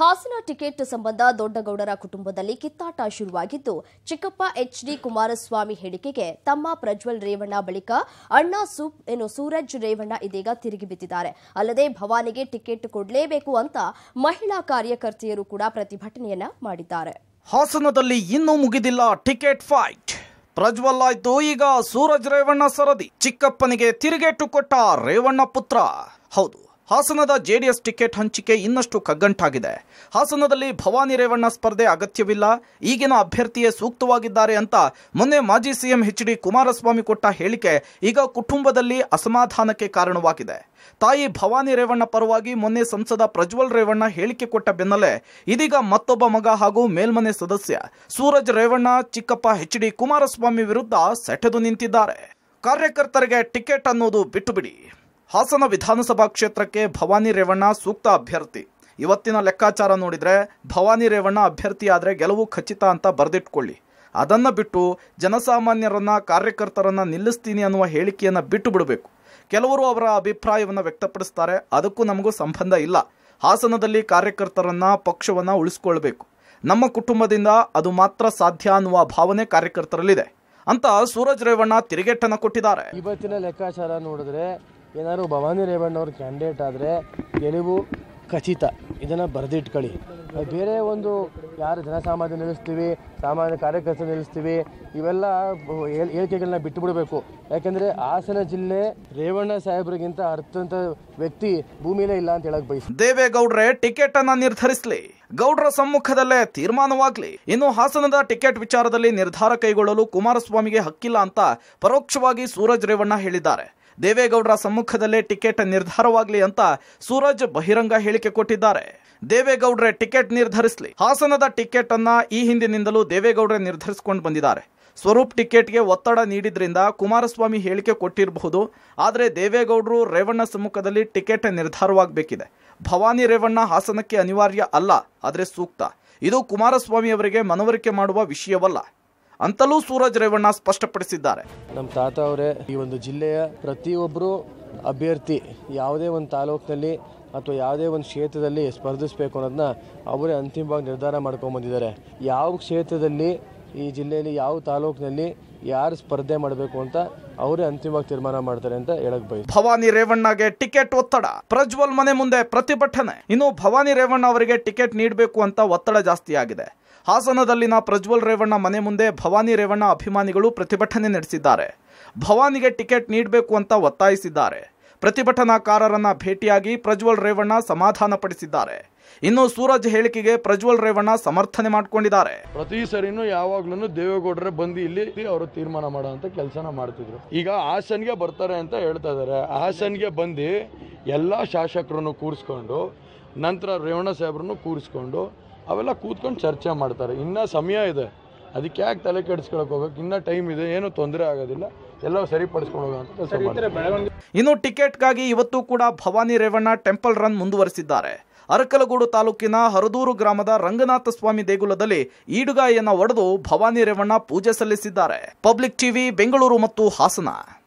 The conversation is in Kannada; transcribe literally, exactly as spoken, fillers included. ಹಾಸನ ಟಿಕೆಟ್ ಸಂಬಂಧ ದೊಡ್ಡಗೌಡರ ಕುಟುಂಬದಲ್ಲಿ ಕಿತ್ತಾಟ ಶುರುವಾಗಿದ್ದು ಚಿಕ್ಕಪ್ಪ ಎಚ್ಡಿ ಕುಮಾರಸ್ವಾಮಿ ಹೇಳಿಕೆಗೆ ತಮ್ಮ ಪ್ರಜ್ವಲ್ ರೇವಣ್ಣ ಬಳಿಕ ಅಣ್ಣ ಏನು ಸೂರಜ್ ರೇವಣ್ಣ ಇದೀಗ ತಿರುಗಿ ಬಿತ್ತಿದ್ದಾರೆ. ಅಲ್ಲದೆ ಭವಾನಿಗೆ ಟಿಕೆಟ್ ಕೊಡಲೇಬೇಕು ಅಂತ ಮಹಿಳಾ ಕಾರ್ಯಕರ್ತೆಯರು ಕೂಡ ಪ್ರತಿಭಟನೆಯನ್ನ ಮಾಡಿದ್ದಾರೆ. ಹಾಸನದಲ್ಲಿ ಇನ್ನೂ ಮುಗಿದಿಲ್ಲ ಟಿಕೆಟ್ ಫೈಟ್. ಪ್ರಜ್ವಲ್ ಆಯ್ತು, ಈಗ ಸೂರಜ್ ರೇವಣ್ಣ ಸರದಿ. ಚಿಕ್ಕಪ್ಪನಿಗೆ ತಿರುಗೇಟು ಕೊಟ್ಟ ರೇವಣ್ಣ ಪುತ್ರ. ಹೌದು, ಹಾಸನದ ಜೆಡಿಎಸ್ ಟಿಕೆಟ್ ಹಂಚಿಕೆ ಇನ್ನಷ್ಟು ಕಗ್ಗಂಟಾಗಿದೆ. ಹಾಸನದಲ್ಲಿ ಭವಾನಿ ರೇವಣ್ಣ ಸ್ಪರ್ಧೆ ಅಗತ್ಯವಿಲ್ಲ, ಈಗಿನ ಅಭ್ಯರ್ಥಿಯೇ ಸೂಕ್ತವಾಗಿದ್ದಾರೆ ಅಂತ ಮೊನ್ನೆ ಮಾಜಿ ಸಿಎಂ ಎಚ್ ಡಿ ಕುಮಾರಸ್ವಾಮಿ ಕೊಟ್ಟ ಹೇಳಿಕೆ ಈಗ ಕುಟುಂಬದಲ್ಲಿ ಅಸಮಾಧಾನಕ್ಕೆ ಕಾರಣವಾಗಿದೆ. ತಾಯಿ ಭವಾನಿ ರೇವಣ್ಣ ಪರವಾಗಿ ಮೊನ್ನೆ ಸಂಸದ ಪ್ರಜ್ವಲ್ ರೇವಣ್ಣ ಹೇಳಿಕೆ ಕೊಟ್ಟ ಬೆನ್ನಲ್ಲೇ ಇದೀಗ ಮತ್ತೊಬ್ಬ ಮಗ ಹಾಗೂ ಮೇಲ್ಮನೆ ಸದಸ್ಯ ಸೂರಜ್ ರೇವಣ್ಣ ಚಿಕ್ಕಪ್ಪ ಎಚ್ ಡಿ ಕುಮಾರಸ್ವಾಮಿ ವಿರುದ್ಧ ಸೆಟೆದು ನಿಂತಿದ್ದಾರೆ. ಕಾರ್ಯಕರ್ತರಿಗೆ ಟಿಕೆಟ್ ಅನ್ನೋದು ಬಿಟ್ಟು ಬಿಡಿ. ಹಾಸನ ವಿಧಾನಸಭಾ ಕ್ಷೇತ್ರಕ್ಕೆ ಭವಾನಿ ರೇವಣ್ಣ ಸೂಕ್ತ ಅಭ್ಯರ್ಥಿ. ಇವತ್ತಿನ ಲೆಕ್ಕಾಚಾರ ನೋಡಿದರೆ ಭವಾನಿ ರೇವಣ್ಣ ಅಭ್ಯರ್ಥಿಯಾದರೆ ಗೆಲುವು ಖಚಿತ ಅಂತ ಬರೆದಿಟ್ಕೊಳ್ಳಿ. ಅದನ್ನು ಬಿಟ್ಟು ಜನಸಾಮಾನ್ಯರನ್ನು, ಕಾರ್ಯಕರ್ತರನ್ನು ನಿಲ್ಲಿಸ್ತೀನಿ ಅನ್ನುವ ಹೇಳಿಕೆಯನ್ನು ಬಿಟ್ಟು ಬಿಡಬೇಕು. ಕೆಲವರು ಅವರ ಅಭಿಪ್ರಾಯವನ್ನು ವ್ಯಕ್ತಪಡಿಸ್ತಾರೆ, ಅದಕ್ಕೂ ನಮಗೂ ಸಂಬಂಧ ಇಲ್ಲ. ಹಾಸನದಲ್ಲಿ ಕಾರ್ಯಕರ್ತರನ್ನು, ಪಕ್ಷವನ್ನು ಉಳಿಸ್ಕೊಳ್ಬೇಕು. ನಮ್ಮ ಕುಟುಂಬದಿಂದ ಅದು ಮಾತ್ರ ಸಾಧ್ಯ ಅನ್ನುವ ಭಾವನೆ ಕಾರ್ಯಕರ್ತರಲ್ಲಿದೆ ಅಂತ ಸೂರಜ್ ರೇವಣ್ಣ ತಿರುಗೇಟನ್ನು ಕೊಟ್ಟಿದ್ದಾರೆ. ಇವತ್ತಿನ ಲೆಕ್ಕಾಚಾರ ನೋಡಿದ್ರೆ ಏನಾದ್ರು ಭವಾನಿ ರೇವಣ್ಣವ್ರ ಕ್ಯಾಂಡಿಡೇಟ್ ಆದರೆ ಗೆಲುವು ಖಚಿತ, ಇದನ್ನು ಬರೆದಿಟ್ಕೊಳ್ಳಿ. ಬೇರೆ ಒಂದು ಯಾರು ಜನಸಾಮಾನ್ಯ ನಿಲ್ಲಿಸ್ತೀವಿ, ಸಾಮಾನ್ಯ ಕಾರ್ಯಕರ್ತರು ನಿಲ್ಲಿಸ್ತೀವಿ, ಇವೆಲ್ಲ ಹೇಳಿಕೆಗಳನ್ನ ಬಿಟ್ಟು ಬಿಡಬೇಕು. ಯಾಕೆಂದರೆ ಹಾಸನ ಜಿಲ್ಲೆ ರೇವಣ್ಣ ಸಾಹೇಬ್ರಿಗಿಂತ ಅರ್ಥವಂತ ವ್ಯಕ್ತಿ ಭೂಮಿಲೇ ಇಲ್ಲ ಅಂತ ಹೇಳಕ್ ಬಯಸ್ತಾರೆ. ದೇವೇಗೌಡ್ರೆ ಟಿಕೆಟನ್ನು ನಿರ್ಧರಿಸಲಿ, ಗೌಡ್ರ ಸಮ್ಮುಖದಲ್ಲೇ ತೀರ್ಮಾನವಾಗಲಿ. ಇನ್ನು ಹಾಸನದ ಟಿಕೆಟ್ ವಿಚಾರದಲ್ಲಿ ನಿರ್ಧಾರ ಕೈಗೊಳ್ಳಲು ಕುಮಾರಸ್ವಾಮಿಗೆ ಹಕ್ಕಿಲ್ಲ ಅಂತ ಪರೋಕ್ಷವಾಗಿ ಸೂರಜ್ ರೇವಣ್ಣ ಹೇಳಿದ್ದಾರೆ. ದೇವೇಗೌಡರ ಸಮ್ಮುಖದಲ್ಲೇ ಟಿಕೆಟ್ ನಿರ್ಧಾರವಾಗಲಿ ಅಂತ ಸೂರಜ್ ಬಹಿರಂಗ ಹೇಳಿಕೆ ಕೊಟ್ಟಿದ್ದಾರೆ. ದೇವೇಗೌಡರೇ ಟಿಕೆಟ್ ನಿರ್ಧರಿಸಲಿ. ಹಾಸನದ ಟಿಕೆಟ್ ಅನ್ನ ಈ ಹಿಂದಿನಿಂದಲೂ ದೇವೇಗೌಡರೇ ನಿರ್ಧರಿಸಿಕೊಂಡು ಬಂದಿದ್ದಾರೆ. ಸ್ವರೂಪ್ ಟಿಕೆಟ್ಗೆ ಒತ್ತಡ ನೀಡಿದ್ರಿಂದ ಕುಮಾರಸ್ವಾಮಿ ಹೇಳಿಕೆ ಕೊಟ್ಟಿರಬಹುದು. ಆದರೆ ದೇವೇಗೌಡರು ರೇವಣ್ಣ ಸಮ್ಮುಖದಲ್ಲಿ ಟಿಕೆಟ್ ನಿರ್ಧಾರವಾಗಬೇಕಿದೆ. ಭವಾನಿ ರೇವಣ್ಣ ಹಾಸನಕ್ಕೆ ಅನಿವಾರ್ಯ ಅಲ್ಲ, ಆದರೆ ಸೂಕ್ತ. ಇದು ಕುಮಾರಸ್ವಾಮಿ ಅವರಿಗೆ ಮನವರಿಕೆ ಮಾಡುವ ವಿಷಯವಲ್ಲ ಅಂತಲೂ ಸೂರಜ್ ರೇವಣ್ಣ ಸ್ಪಷ್ಟಪಡಿಸಿದ್ದಾರೆ. ನಮ್ಮ ತಾತ ಅವರೇ, ಈ ಒಂದು ಜಿಲ್ಲೆಯ ಪ್ರತಿಯೊಬ್ಬರು ಅಭ್ಯರ್ಥಿ ಯಾವುದೇ ಒಂದು ತಾಲೂಕಿನಲ್ಲಿ ಅಥವಾ ಯಾವುದೇ ಒಂದು ಕ್ಷೇತ್ರದಲ್ಲಿ ಸ್ಪರ್ಧಿಸಬೇಕು ಅನ್ನೋದನ್ನ ಅವರೇ ಅಂತಿಮವಾಗಿ ನಿರ್ಧಾರ ಮಾಡ್ಕೊಂಡ್ಬಂದಿದ್ದಾರೆ. ಯಾವ ಕ್ಷೇತ್ರದಲ್ಲಿ, ಈ ಜಿಲ್ಲೆಯಲ್ಲಿ ಯಾವ ತಾಲೂಕಿನಲ್ಲಿ ಯಾರು ಸ್ಪರ್ಧೆ ಮಾಡಬೇಕು ಅಂತ ಅವರೇ ಅಂತಿಮವಾಗಿ ತೀರ್ಮಾನ ಮಾಡ್ತಾರೆ ಅಂತ ಹೇಳಕ್ ಬಯಸ್ತಾರೆ. ಭವಾನಿ ರೇವಣ್ಣಗೆ ಟಿಕೆಟ್ ಒತ್ತಡ, ಪ್ರಜ್ವಲ್ ಮನೆ ಮುಂದೆ ಪ್ರತಿಭಟನೆ. ಇನ್ನು ಭವಾನಿ ರೇವಣ್ಣ ಅವರಿಗೆ ಟಿಕೆಟ್ ನೀಡಬೇಕು ಅಂತ ಒತ್ತಡ ಜಾಸ್ತಿ ಆಗಿದೆ. ಹಾಸನದಲ್ಲಿನ ಪ್ರಜ್ವಲ್ ರೇವಣ್ಣ ಮನೆ ಮುಂದೆ ಭವಾನಿ ರೇವಣ್ಣ ಅಭಿಮಾನಿಗಳು ಪ್ರತಿಭಟನೆ ನಡೆಸಿದ್ದಾರೆ. ಭವಾನಿಗೆ ಟಿಕೆಟ್ ನೀಡಬೇಕು ಅಂತ ಒತ್ತಾಯಿಸಿದ್ದಾರೆ. ಪ್ರತಿಭಟನಾಕಾರರನ್ನ ಭೇಟಿಯಾಗಿ ಪ್ರಜ್ವಲ್ ರೇವಣ್ಣ ಸಮಾಧಾನ ಪಡಿಸಿದ್ದಾರೆ. ಇನ್ನು ಸೂರಜ್ ಹೇಳಿಕೆಗೆ ಪ್ರಜ್ವಲ್ ರೇವಣ್ಣ ಸಮರ್ಥನೆ ಮಾಡ್ಕೊಂಡಿದ್ದಾರೆ. ಪ್ರತಿ ಸರಿನೂ ಯಾವಾಗ್ಲೂ ದೇವೇಗೌಡರೇ ಬಂದು ಇಲ್ಲಿ ಅವರು ತೀರ್ಮಾನ ಮಾಡುವಂತ ಕೆಲಸನ ಮಾಡ್ತಿದ್ರು. ಈಗ ಹಾಸನ್ಗೆ ಬರ್ತಾರೆ ಅಂತ ಹೇಳ್ತಾ ಇದಾರೆ. ಹಾಸನ್ಗೆ ಬಂದು ಎಲ್ಲಾ ಶಾಸಕರನ್ನು ಕೂರಿಸ್ಕೊಂಡು, ನಂತರ ರೇವಣ್ಣ ಸಾಹೇಬ್ರನ್ನು ಕೂರಿಸ್ಕೊಂಡು ಅವೆಲ್ಲ ಕೂತ್ಕೊಂಡು ಚರ್ಚೆ ಮಾಡ್ತಾರೆ. ಇನ್ನೂ ಸಮಯ ಇದೆ, ಅದಕ್ಕೆ ಯಾಕೆ ತಲೆ ಕೆಡಿಸ್ಕೊಳಕ್ ಹೋಗಬೇಕು? ಇನ್ನೂ ಟೈಮ್ ಇದೆ, ಏನೂ ತೊಂದರೆ ಆಗೋದಿಲ್ಲ, ಎಲ್ಲ ಸರಿಪಡಿಸ್ಕೊಂಡು ಹೋಗೋಂಥ. ಇನ್ನು ಟಿಕೆಟ್ಗಾಗಿ ಇವತ್ತು ಕೂಡ ಭವಾನಿ ರೇವಣ್ಣ ಟೆಂಪಲ್ ರನ್ ಮುಂದುವರಿಸಿದ್ದಾರೆ. ಅರಕಲಗೋಡು ತಾಲೂಕಿನ ಹರದೂರು ಗ್ರಾಮದ ರಂಗನಾಥ ಸ್ವಾಮಿ ದೇಗುಲದಲ್ಲಿ ಈಡುಗಾಯಿಯನ್ನು ಒಡೆದು ಭವಾನಿ ರೇವಣ್ಣ ಪೂಜೆ ಸಲ್ಲಿಸಿದ್ದಾರೆ. ಪಬ್ಲಿಕ್ ಟಿವಿ ಬೆಂಗಳೂರು ಮತ್ತು ಹಾಸನ.